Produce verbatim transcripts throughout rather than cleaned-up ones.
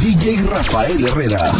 D J Rafael Herrera.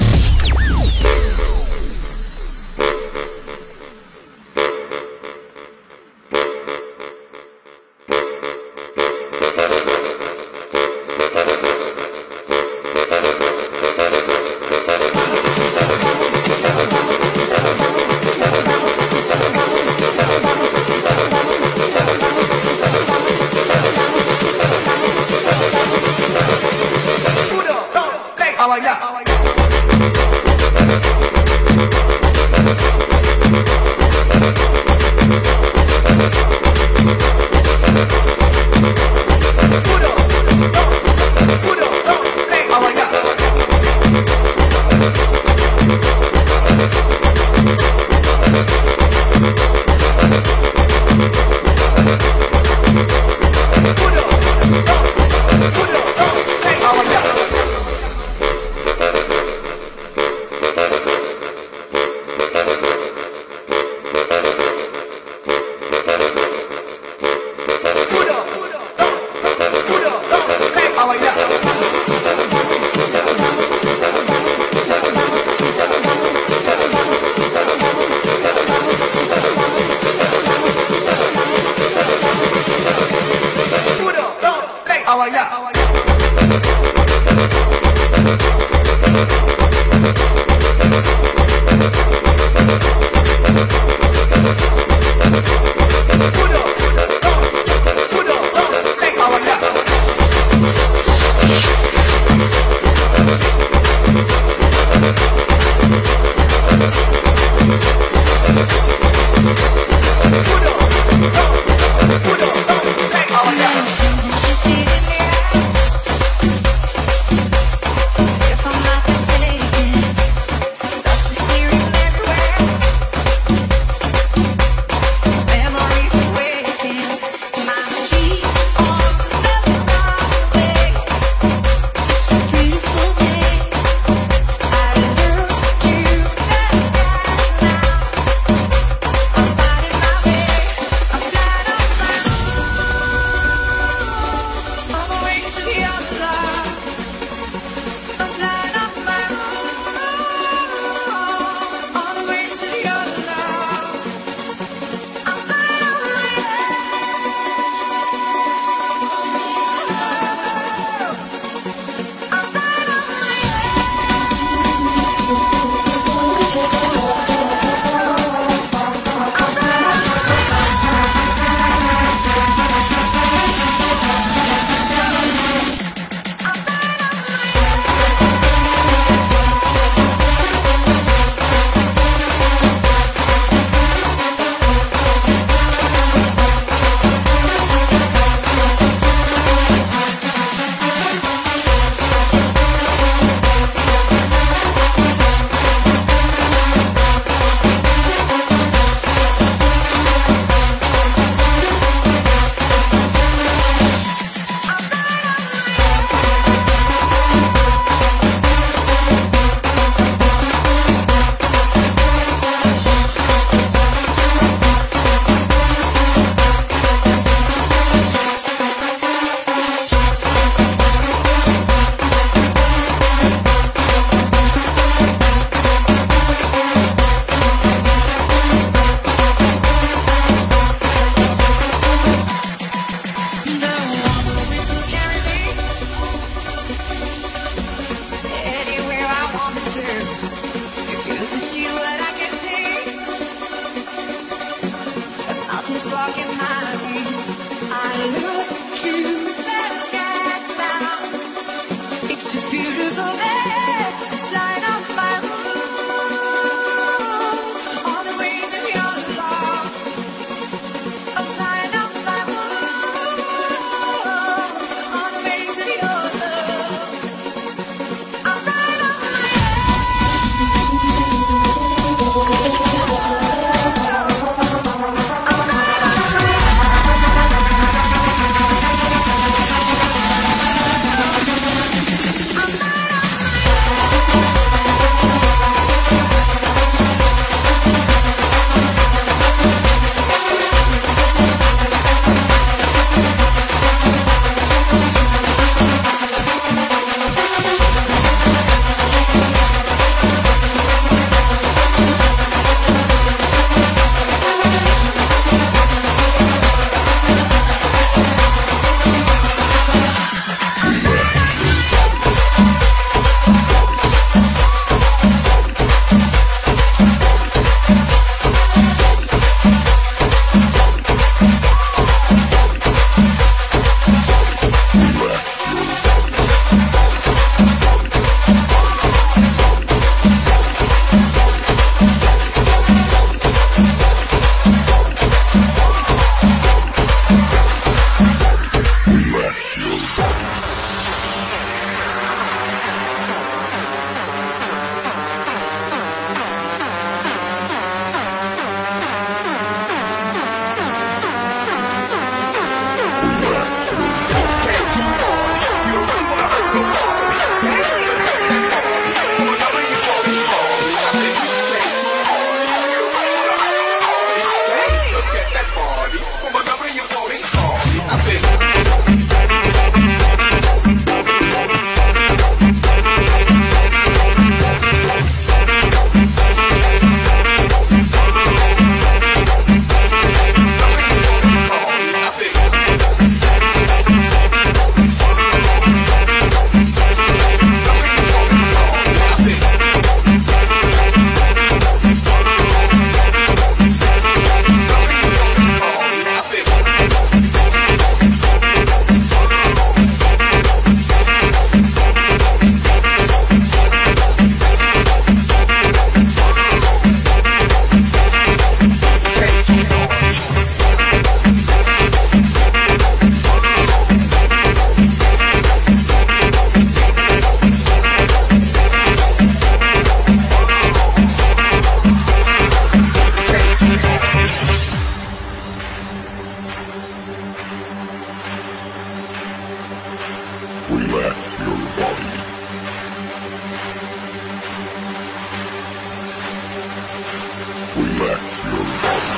If I'm not mistaken, that's the steering. relax your body. Relax your body.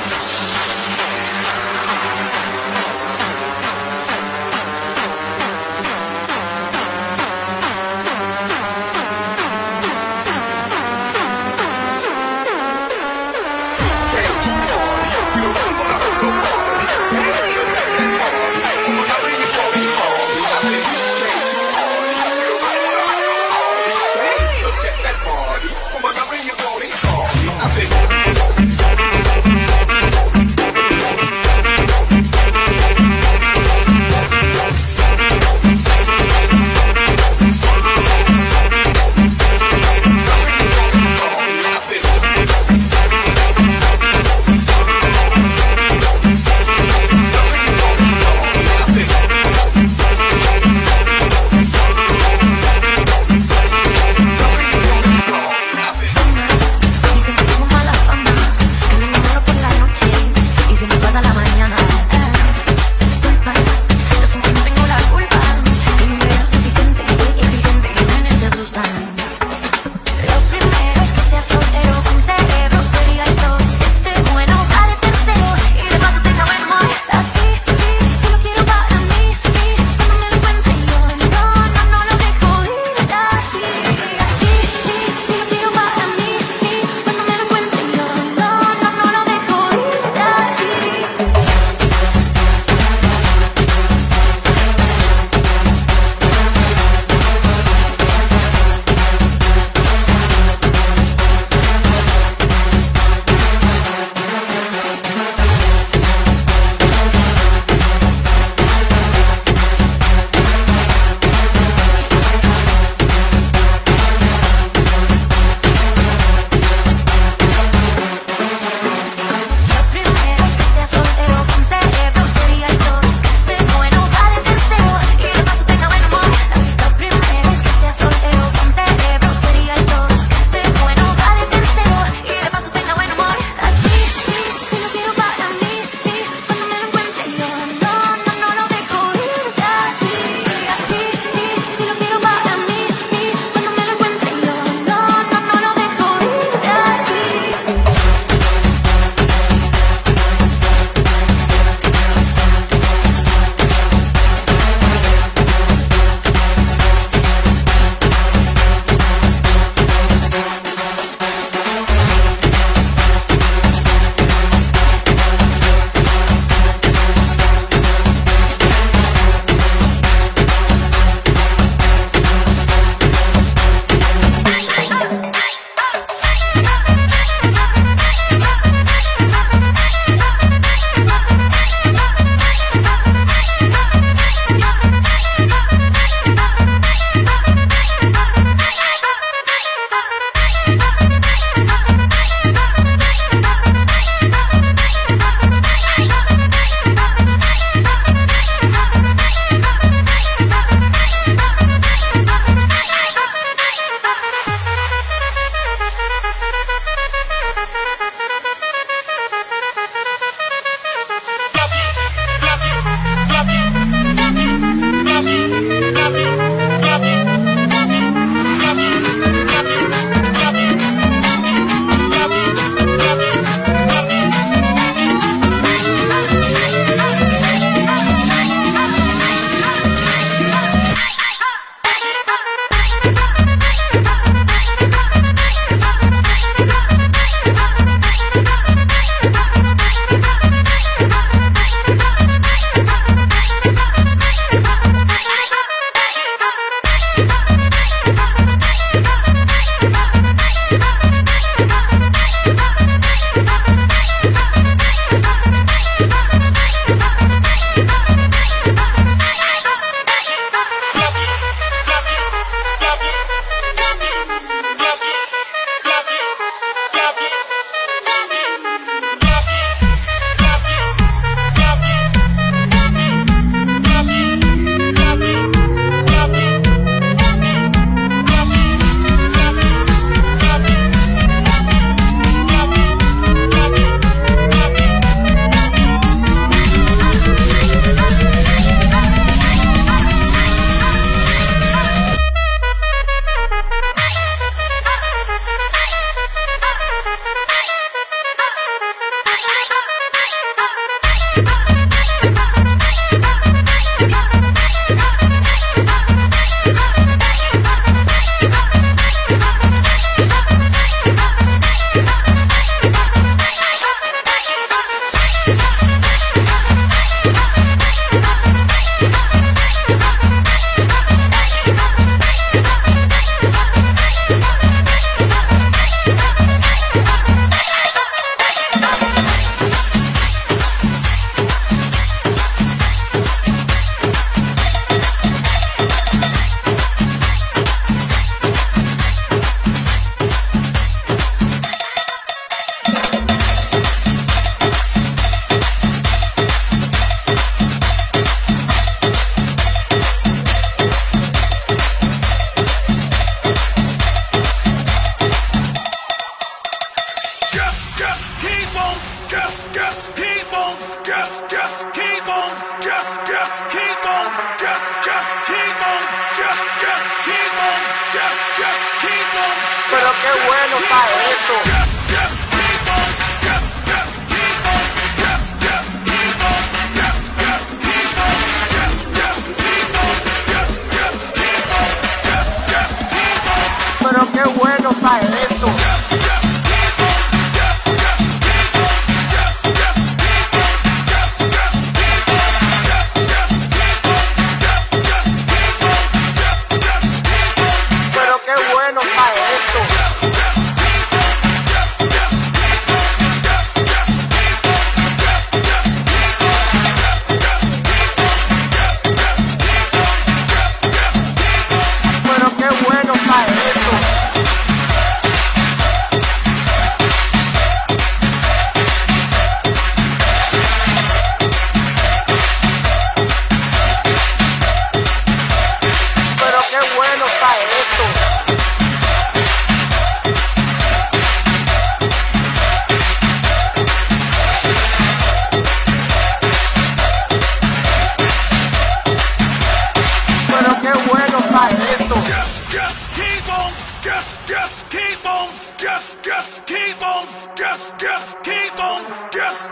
Pero qué bueno está esto. Pero qué bueno está esto. Pero qué bueno está esto. Just, just keep on, just, just keep on, just, just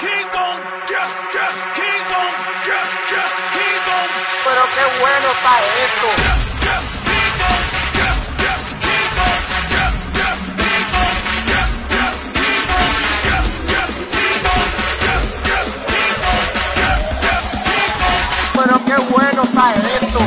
keep on, just, just keep on, just, just keep on, just, just keep on. Pero qué bueno está esto. Just, just keep on, just, just keep on, just, just keep on, just, just keep on, just, just keep on, just, just keep on, just, just keep on. Pero qué bueno está esto.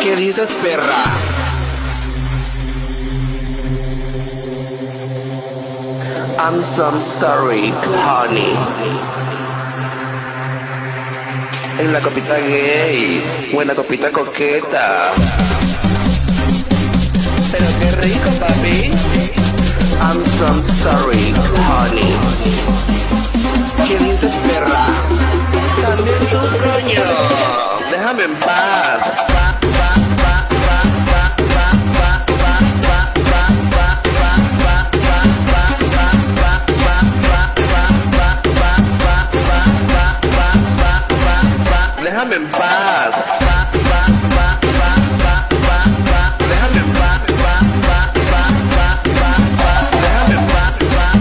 ¿Qué dices, perra? I'm so sorry, honey. En la copita gay, buena copita coqueta. Pero qué rico, papi. I'm so sorry, honey. ¿Qué dices, perra? También tu coño. Déjame en paz. Déjame en paz. Déjame en paz. Déjame en paz.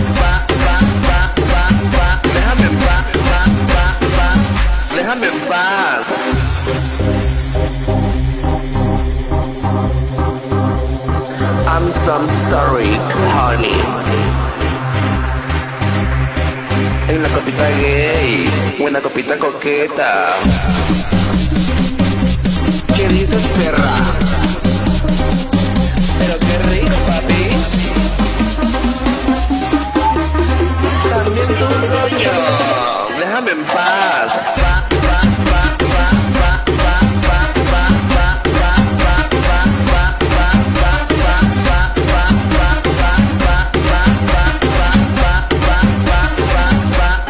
Déjame en paz. Déjame en paz. I'm so sorry, honey. En la copita gay, buena copita coqueta. ¿Qué dices, perra? Pero qué rico, papi. También tu coño. Déjame en paz.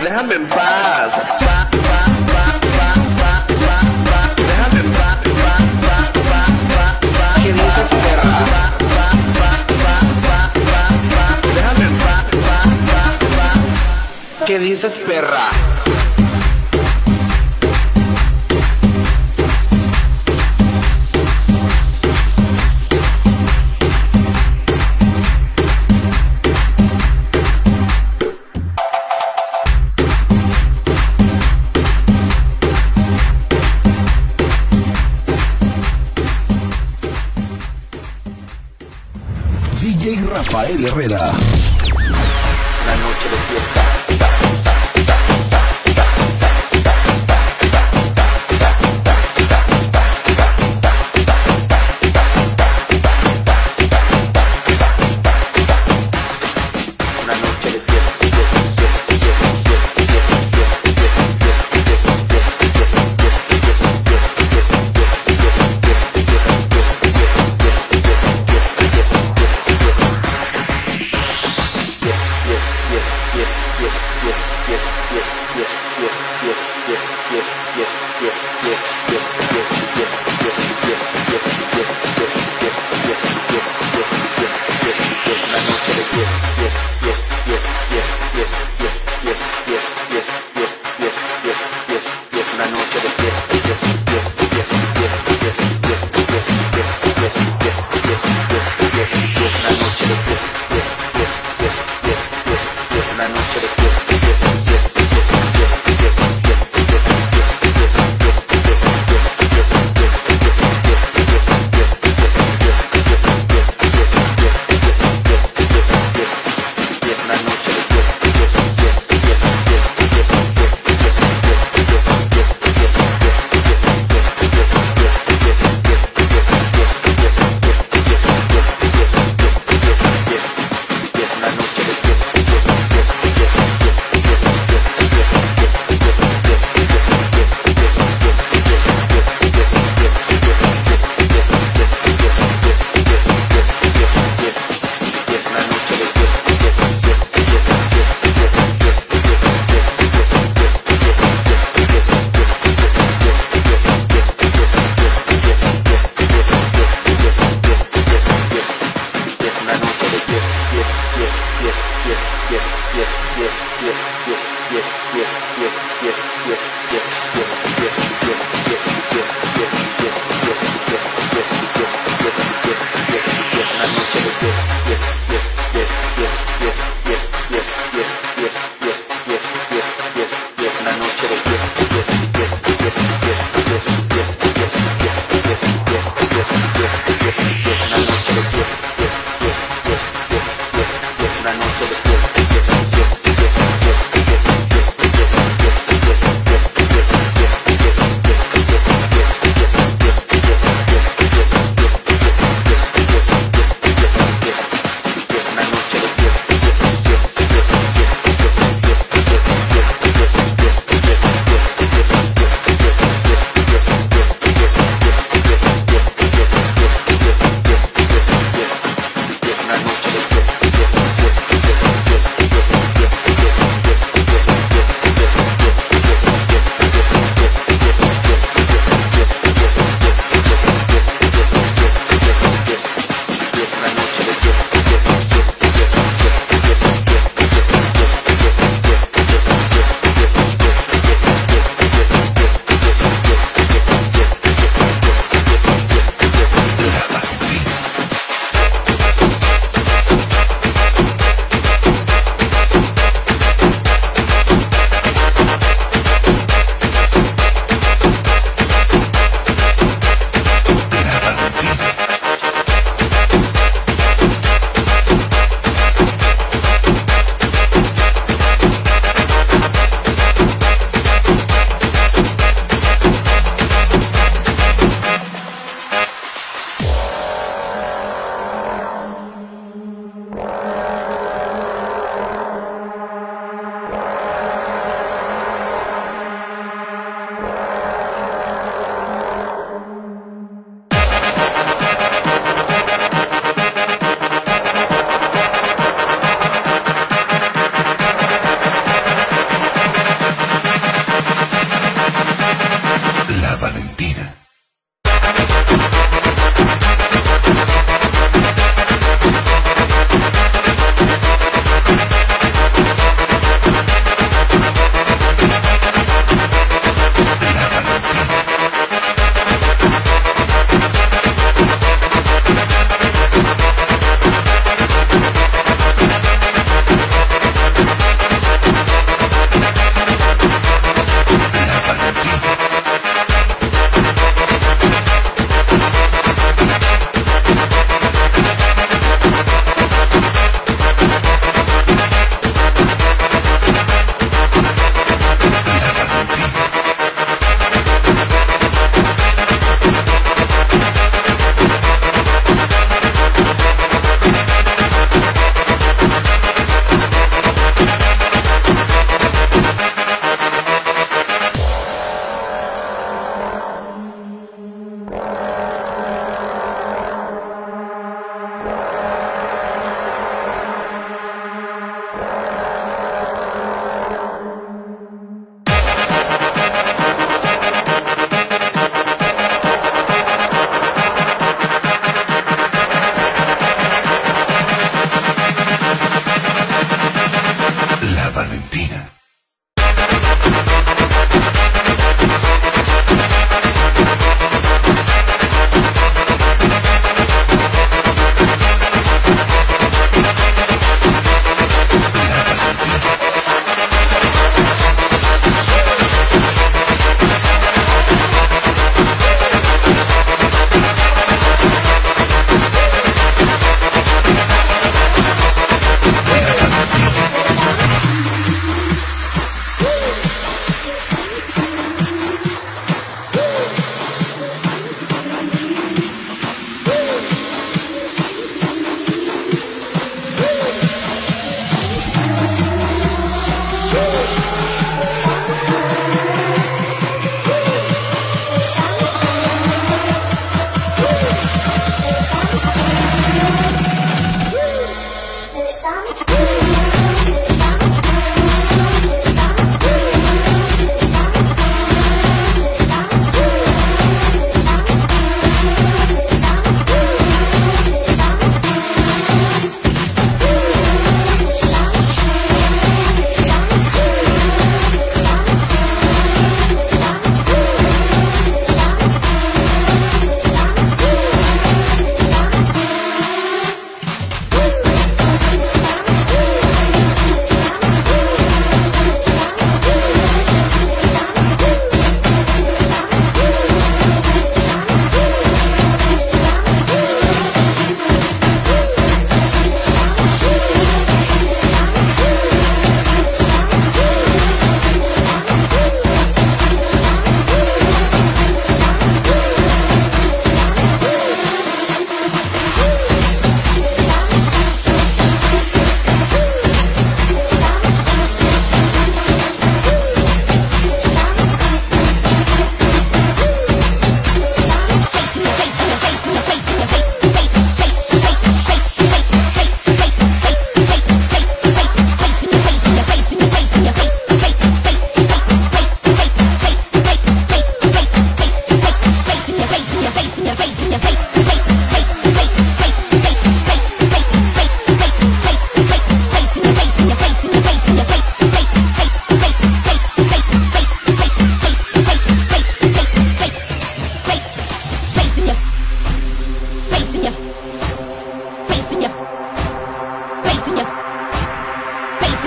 Déjame en paz. ¿Qué dices, perra? D J Rafael Herrera. La noche de fiesta. Una noche de fiesta, fiesta, fiesta, fiesta, fiesta, fiesta. yes, yes, yes, yes, yes, yes, yes, yes, yes, yes, yes, yes, yes, yes, yes, yes, yes, yes, yes, yes, yes, yes, yes, yes, yes, yes, and I need you to yes, yes, yes, yes, yes, yes, yes, yes, yes, yes, yes, yes, yes, yes, yes, and I need you to yes, yes, yes, yes, yes, yes, yes, yes, yes, yes, yes, yes, yes, yes, yes, and I need you to yes, yes, yes, yes, yes, yes, yes, and I need you to yes. Yes.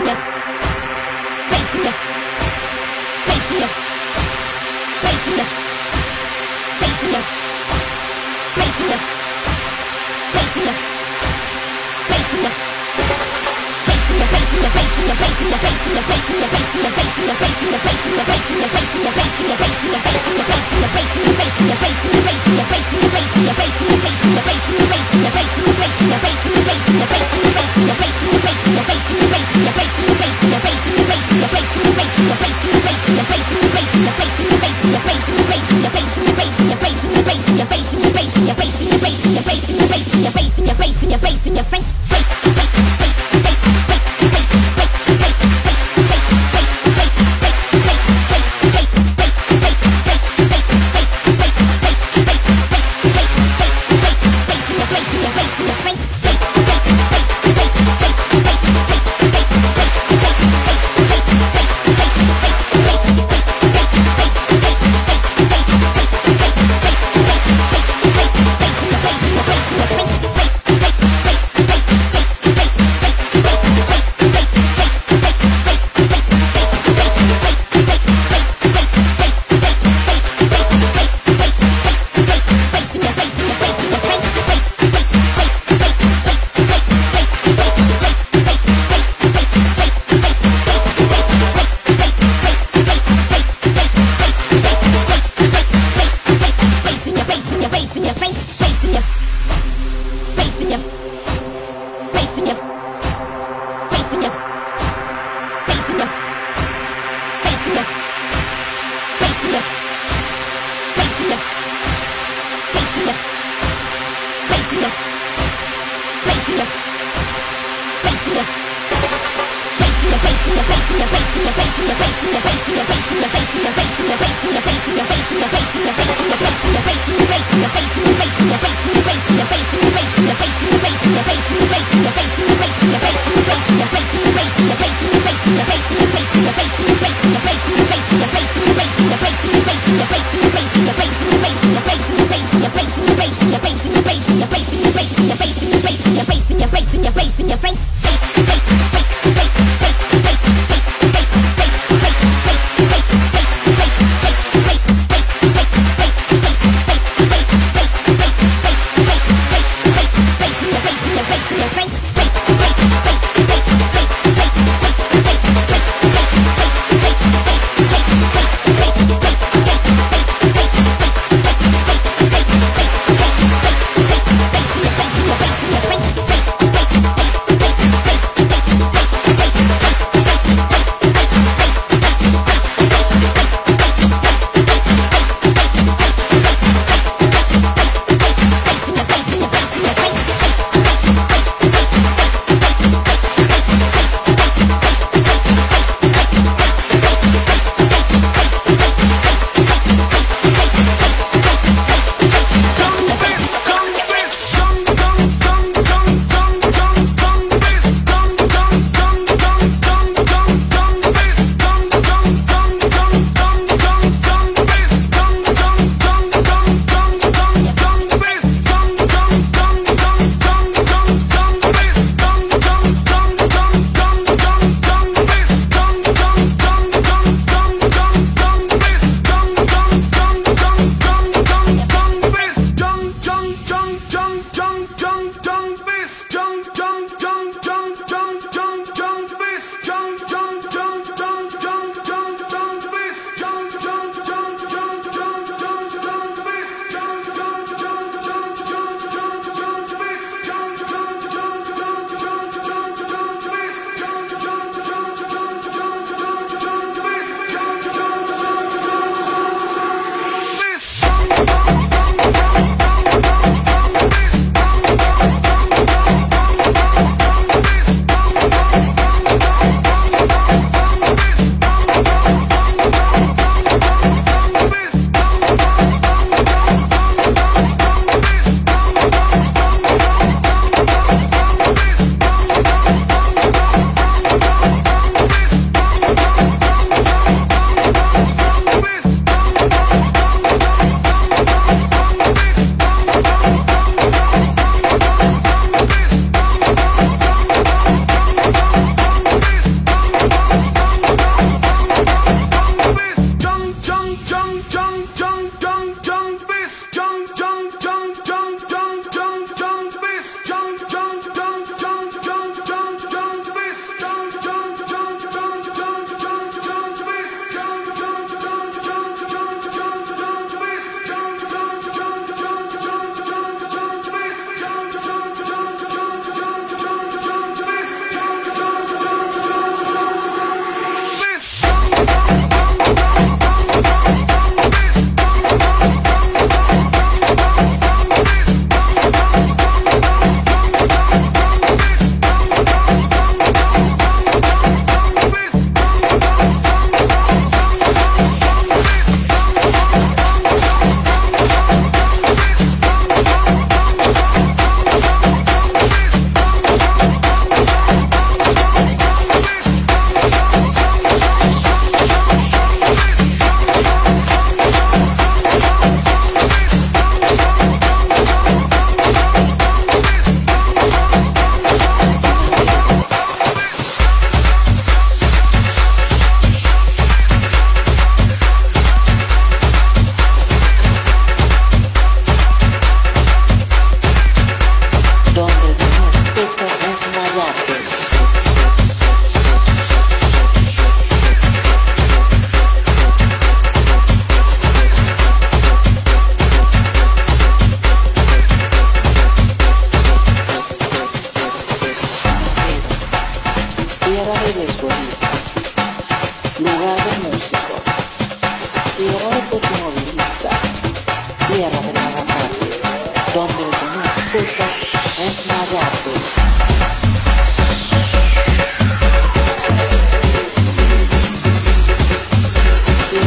Face in your face in your face. tierra de beisbolistas, lugar de músicos, tierra de automovilistas, tierra de narracate, donde el que más chuta es mayate. Es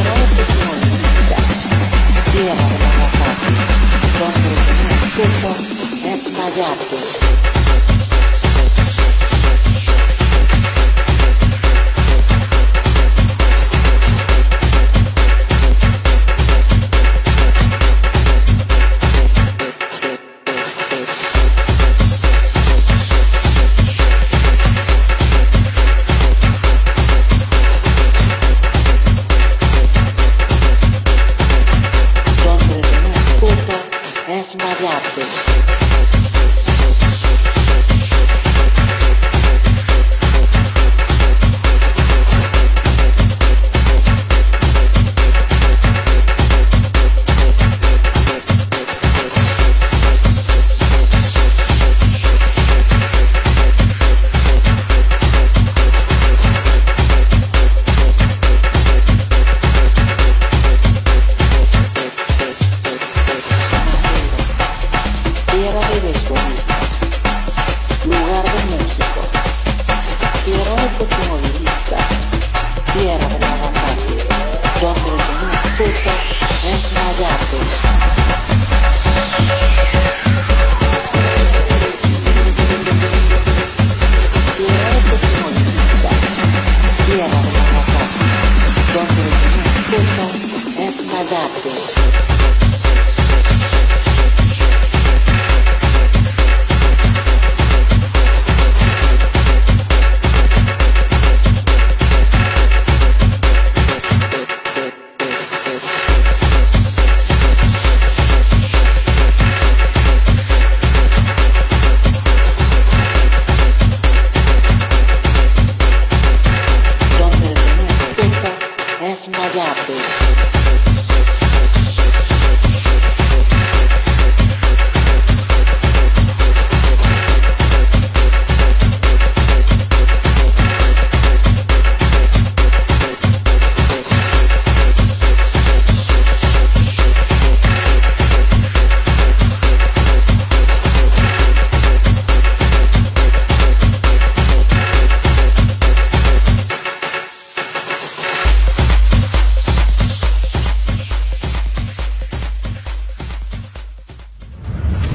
mayate.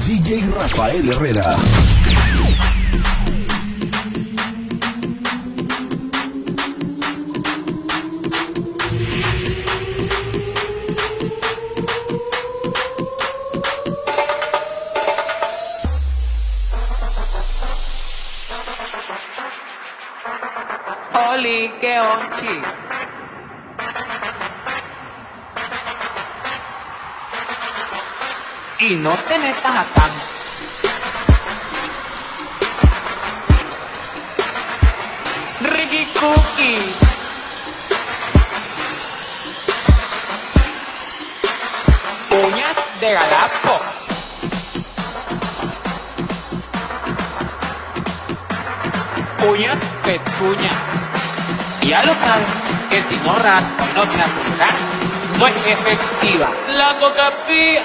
D J Rafael Herrera. Oli, qué onchis. Y no te metas acá. Ricky Cookie. Uñas de garapo. Uñas pezuñas. Ya lo sabes que si no raspa y no te asustas, no es efectiva la coca pía.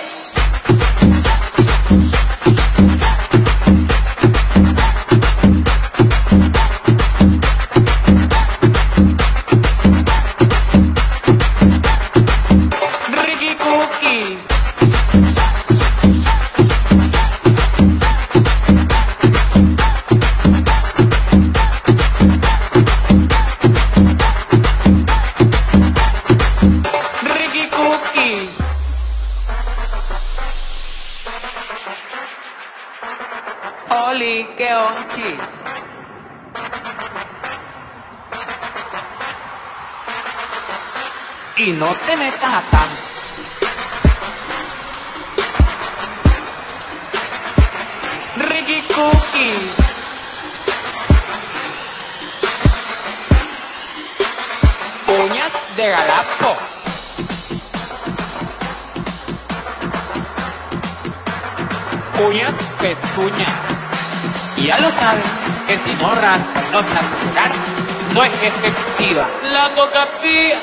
Oli, qué onchis. Y no te metas acá. Ricky Cookie. Uñas de garapo. Uñas pezuñas. Ya lo sabes, que si no raspa no te asustas, no es efectiva. La coca fría.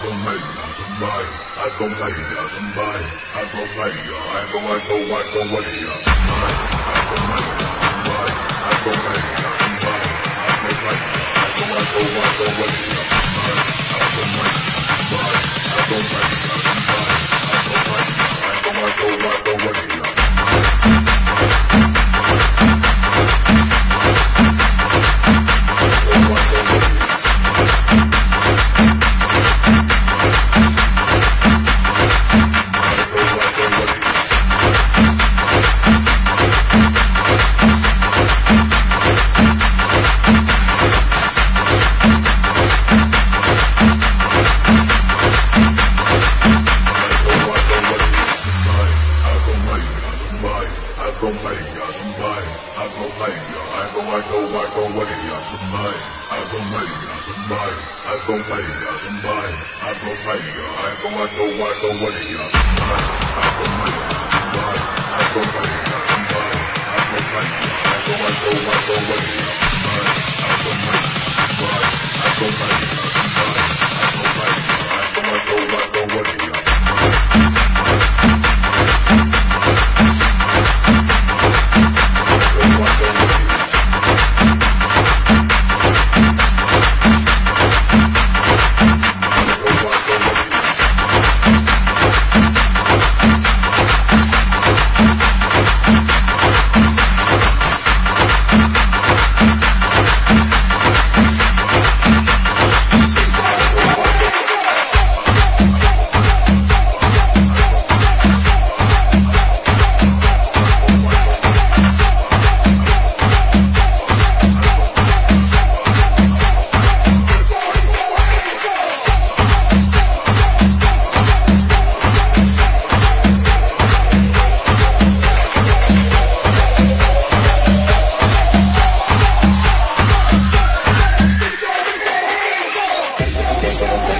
Bomba, bomba,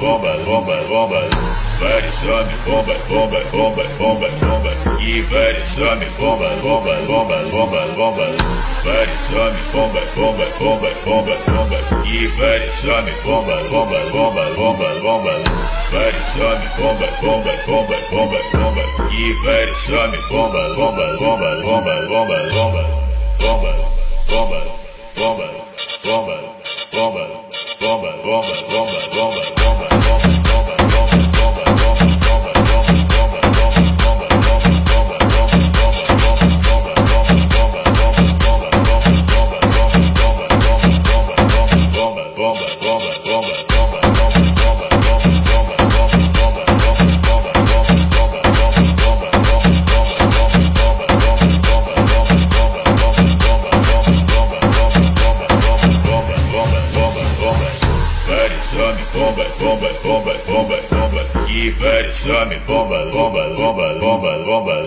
bomba, bomba, bomba, bomba, bomba. vários homens bomba, bomba, bomba, bomba, bomba. E vários homens bomba, bomba, bomba, bomba, bomba. Vários homens bomba, bomba, bomba, bomba, bomba. E vários homens bomba, bomba, bomba, bomba, bomba. Vários homens bomba, bomba, bomba, bomba, bomba. E vários homens bomba, bomba, bomba, bomba, bomba, bomba, bomba, bomba, bomba, bomba, bomba, bomba, bomba, bomba, bomba, bomba, bomba. Vários homens bomba, bomba, bomba, bomba, bomba.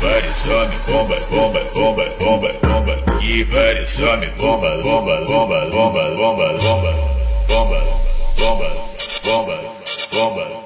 Vários homens bomba, bomba, bomba, bomba, bomba. E vários homens bomba, bomba, bomba, bomba, bomba, bomba, bomba, bomba, bomba, bomba.